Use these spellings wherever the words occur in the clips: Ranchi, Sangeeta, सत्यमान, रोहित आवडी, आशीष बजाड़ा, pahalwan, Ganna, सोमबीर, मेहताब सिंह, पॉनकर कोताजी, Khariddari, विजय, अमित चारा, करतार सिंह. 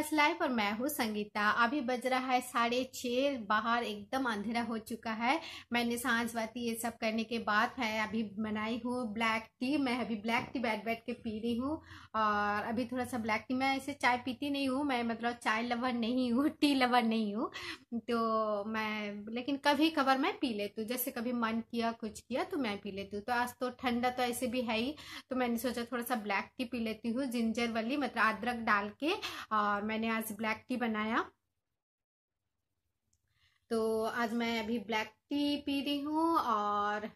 First life और मैं हूँ संगीता। अभी बज रहा है 6:30, बाहर एकदम अंधेरा हो चुका है। मैंने सांझ बाती ये सब करने के बाद मैं अभी बनाई हूँ ब्लैक टी। मैं अभी ब्लैक टी बैठ के पी रही हूँ और अभी थोड़ा सा ब्लैक टी, मैं ऐसे चाय पीती नहीं हूँ, मैं मतलब चाय लवर नहीं हूँ, टी लवर नहीं हूँ, तो मैं लेकिन कभी कभार मैं पी लेती हूँ, जैसे कभी मन किया कुछ किया तो मैं पी लेती हूँ। तो आज तो ठंडा तो ऐसे भी है ही, तो मैंने सोचा थोड़ा सा ब्लैक टी पी लेती हूँ, जिंजर वाली, मतलब अदरक डाल के। और मैंने आज ब्लैक टी बनाया, तो आज मैं अभी ब्लैक टी पी रही हूँ। और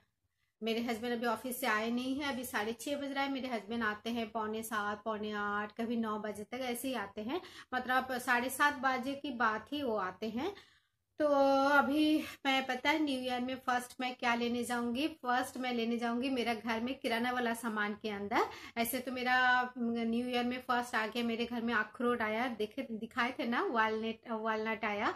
मेरे हस्बैंड अभी ऑफिस से आए नहीं है, अभी 6:30 बज रहा है। मेरे हस्बैंड आते हैं 6:45, 7:45, कभी 9 बजे तक ऐसे ही आते हैं, मतलब 7:30 बजे की बात ही वो आते हैं। तो अभी मैं, पता है न्यू ईयर में फर्स्ट मैं क्या लेने जाऊंगी, फर्स्ट मैं लेने जाऊंगी मेरा घर में किराना वाला सामान के अंदर। ऐसे तो मेरा न्यू ईयर में फर्स्ट आ गया, मेरे घर में अखरोट आया, देखे दिखाए थे ना, वालनट आया,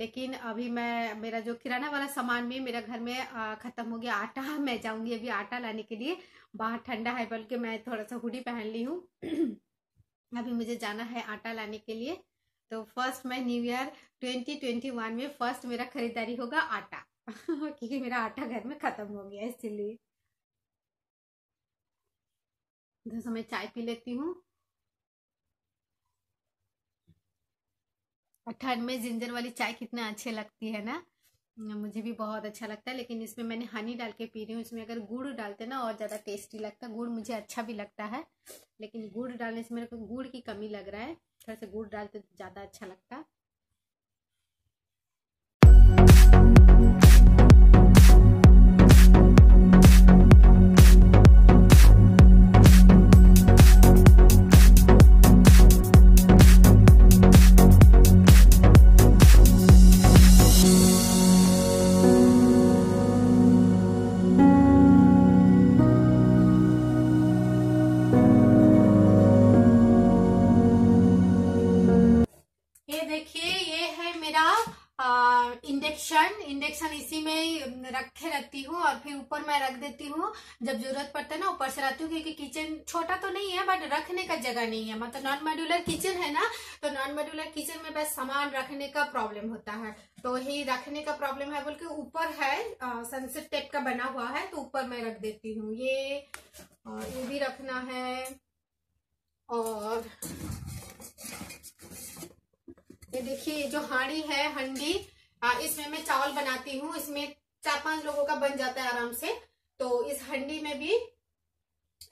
लेकिन अभी मैं, मेरा जो किराना वाला सामान में मेरा घर में ख़त्म हो गया आटा। मैं जाऊंगी अभी आटा लाने के लिए, बाहर ठंडा है, बल्कि मैं थोड़ा सा हुडी पहन ली हूँ। अभी मुझे जाना है आटा लाने के लिए। तो फर्स्ट मैं न्यू ईयर 2021 में फर्स्ट मेरा खरीदारी होगा आटा, क्योंकि मेरा आटा घर में ख़त्म हो गया, इसीलिए। जैसे मैं चाय पी लेती हूँ, ठंड में जिंजर वाली चाय कितना अच्छी लगती है ना, मुझे भी बहुत अच्छा लगता है। लेकिन इसमें मैंने हनी डाल के पी रही हूँ, इसमें अगर गुड़ डालते ना और ज़्यादा टेस्टी लगता। गुड़ मुझे अच्छा भी लगता है, लेकिन गुड़ डालने से मेरे को गुड़ की कमी लग रहा है, थोड़ा सा गुड़ डालते तो ज़्यादा अच्छा लगता है। इंडक्शन इसी में रखे रहती हूँ और फिर ऊपर मैं रख देती हूँ, जब जरूरत पड़ता है ना ऊपर से लाती हूँ, क्योंकि किचन छोटा तो नहीं है बट रखने का जगह नहीं है, मतलब नॉन मॉड्यूलर किचन है ना, तो नॉन मॉड्यूलर किचन में बस सामान रखने का प्रॉब्लम होता है। तो यही रखने का प्रॉब्लम है, बल्कि ऊपर है सनसेट टाइप का बना हुआ है, तो ऊपर मैं रख देती हूँ ये, और ये भी रखना है, और ये देखिए जो हांडी है, हंडी, इसमें मैं चावल बनाती हूँ, इसमें 4-5 लोगों का बन जाता है आराम से। तो इस हंडी में भी,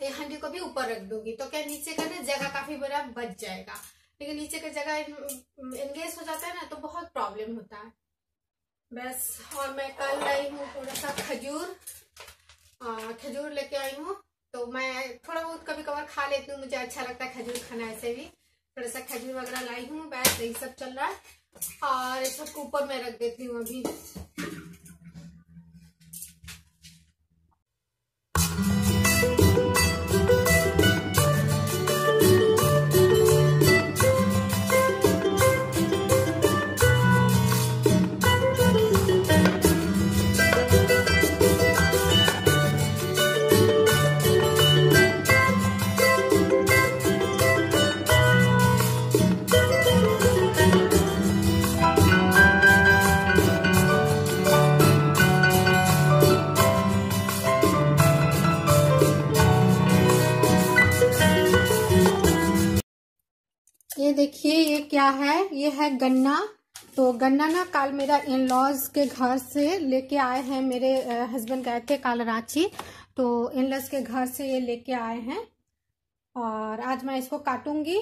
इस हंडी को भी ऊपर रख दूंगी, तो क्या नीचे का ना जगह काफी बड़ा बच जाएगा, लेकिन नीचे का जगह एंगेज हो जाता है ना, तो बहुत प्रॉब्लम होता है बस। और मैं कल लाई हूँ थोड़ा सा खजूर लेके आई हूँ, तो मैं थोड़ा बहुत कभी कभार खा लेती हूँ, मुझे अच्छा लगता है खजूर खाना, ऐसे भी थोड़ा सा खजूर वगैरह लाई हूँ, बस यही सब चल रहा है। और सबको ऊपर मैं रख देती हूँ अभी। देखिए ये क्या है, ये है गन्ना। तो गन्ना ना कल मेरा इन-लॉज के घर से लेके आए हैं, मेरे हस्बैंड गए थे कल रांची, तो इन-लॉज के घर से ये लेके आए हैं, और आज मैं इसको काटूंगी।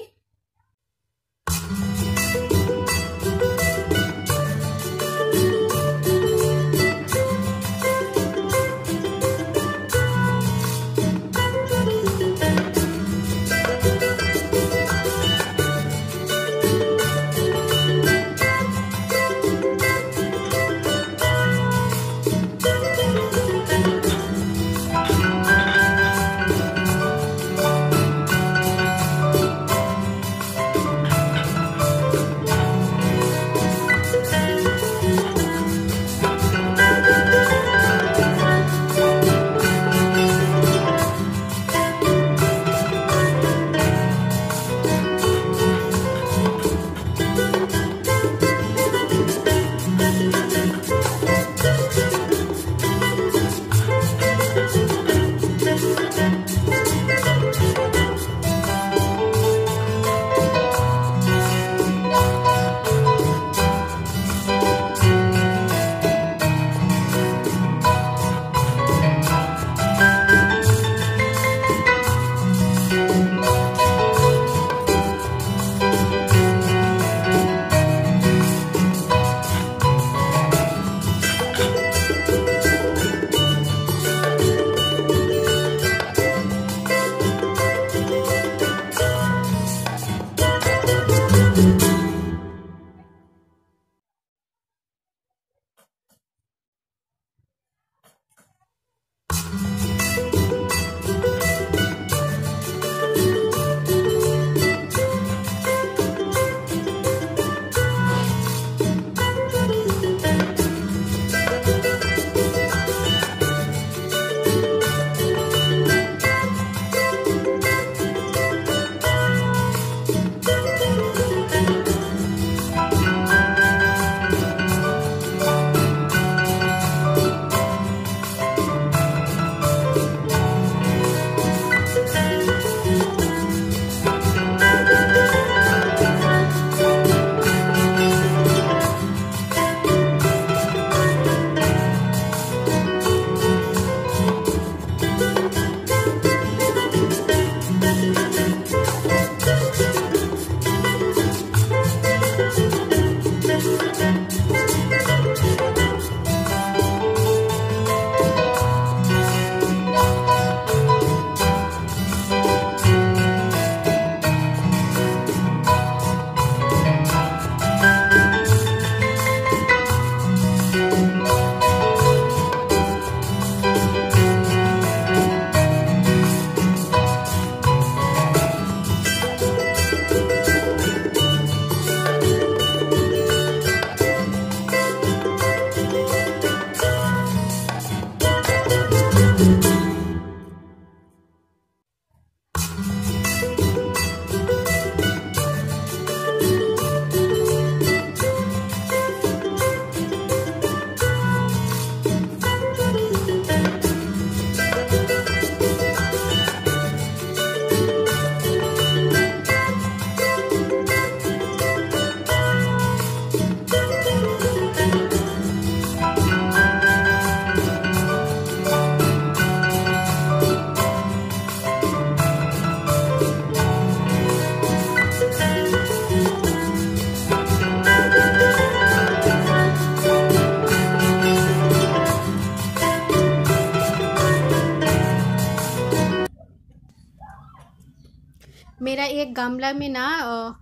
एक गमला में ना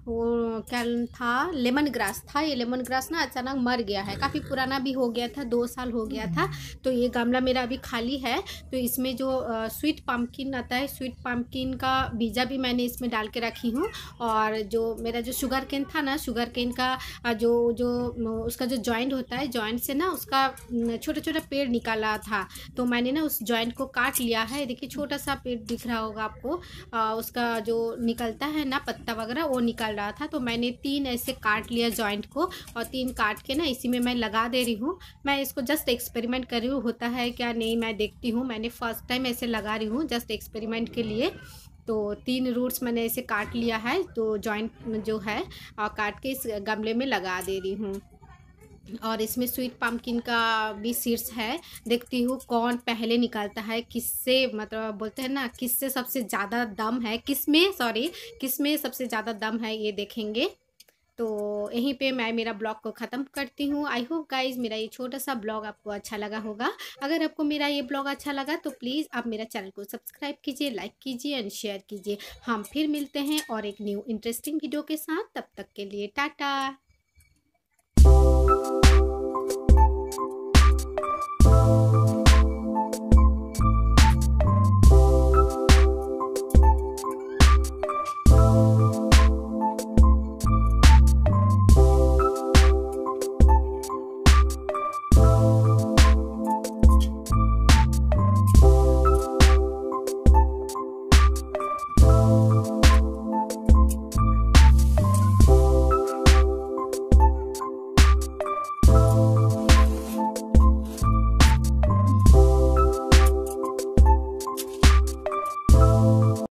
वो क्या था, लेमन ग्रास था। ये लेमन ग्रास ना अचानक मर गया है, काफ़ी पुराना भी हो गया था, 2 साल हो गया था। तो ये गमला मेरा अभी खाली है। तो इसमें जो स्वीट पम्पकिन आता है, स्वीट पम्पकिन का बीजा भी मैंने इसमें डाल के रखी हूँ। और जो मेरा जो शुगर केन था ना, शुगर केन का जो उसका जो जॉइंट होता है, जॉइंट से ना उसका छोटा छोटा पेड़ निकाला था। तो मैंने ना उस जॉइंट को काट लिया है। देखिए छोटा सा पेड़ दिख रहा होगा आपको, उसका जो निकलता है ना पत्ता वगैरह, वो निकल रहा था। तो मैंने 3 ऐसे काट लिया जॉइंट को, और 3 काट के ना इसी में मैं लगा दे रही हूँ। मैं इसको जस्ट एक्सपेरिमेंट कर रही हूँ, होता है क्या नहीं मैं देखती हूँ। मैंने फर्स्ट टाइम ऐसे लगा रही हूँ जस्ट एक्सपेरिमेंट के लिए। तो 3 रूट्स मैंने ऐसे काट लिया है, तो जॉइंट जो है और काट के इस गमले में लगा दे रही हूँ। और इसमें स्वीट पम्पकिन का भी सीड्स है, देखती हूँ कौन पहले निकलता है, किससे मतलब बोलते हैं ना, किससे सबसे ज़्यादा दम है, किसमें सबसे ज़्यादा दम है, ये देखेंगे। तो यहीं पे मैं मेरा ब्लॉग को ख़त्म करती हूँ। आई होप गाइज मेरा ये छोटा सा ब्लॉग आपको अच्छा लगा होगा। अगर आपको मेरा ये ब्लॉग अच्छा लगा तो प्लीज़ आप मेरा चैनल को सब्सक्राइब कीजिए, लाइक कीजिए एंड शेयर कीजिए। हम फिर मिलते हैं और एक न्यू इंटरेस्टिंग वीडियो के साथ। तब तक के लिए टाटा।